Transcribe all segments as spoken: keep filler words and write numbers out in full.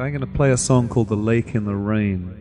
I'm going to play a song called The Lake in the Rain.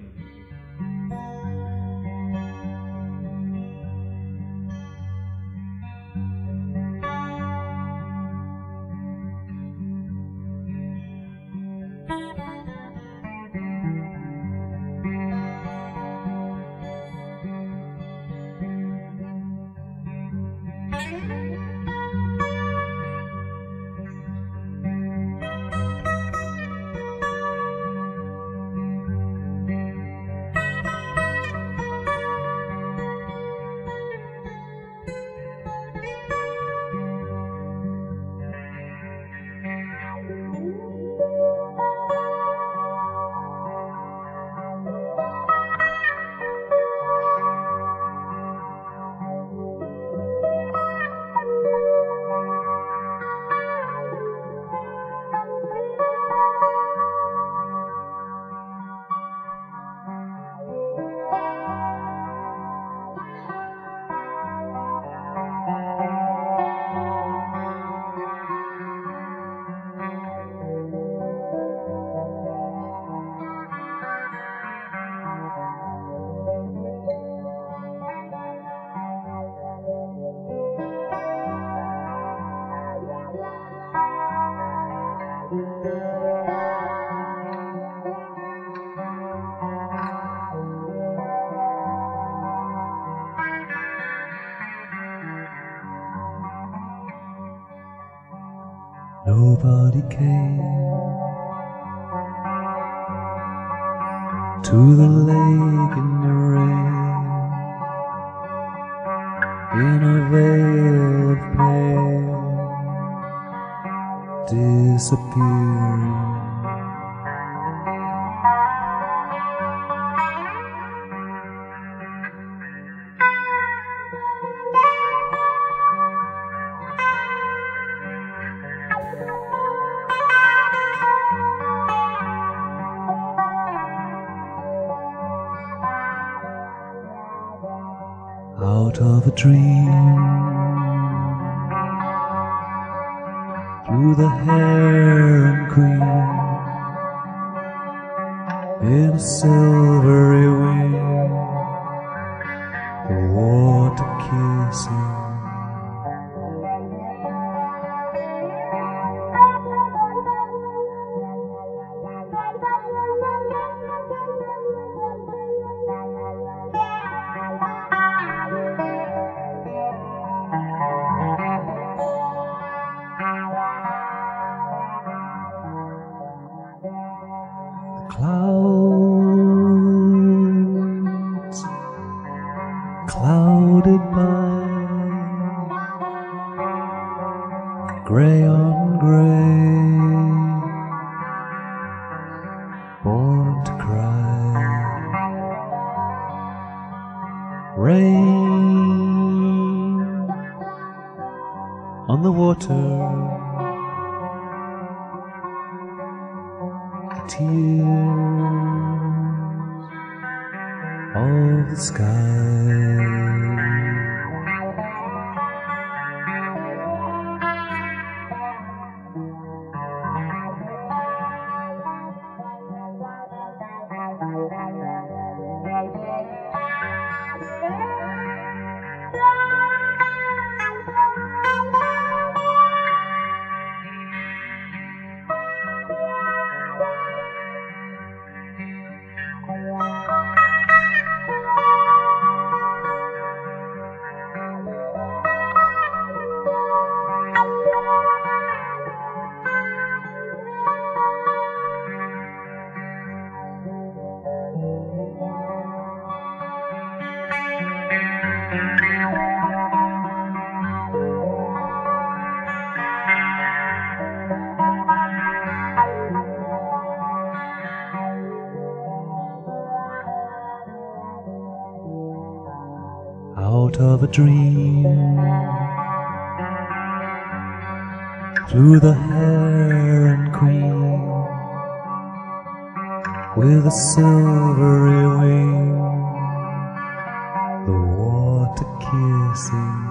Nobody came to the lake in the rain, in a veil of pain, disappearing. Out of a dream, through the hair and cream, in a silvery wind, the water kissing. Clouds clouded by, gray on gray, born to cry. Rain on the water, tears of the sky. Out of a dream, through the hair and cream, with a silvery wing, the water kissing.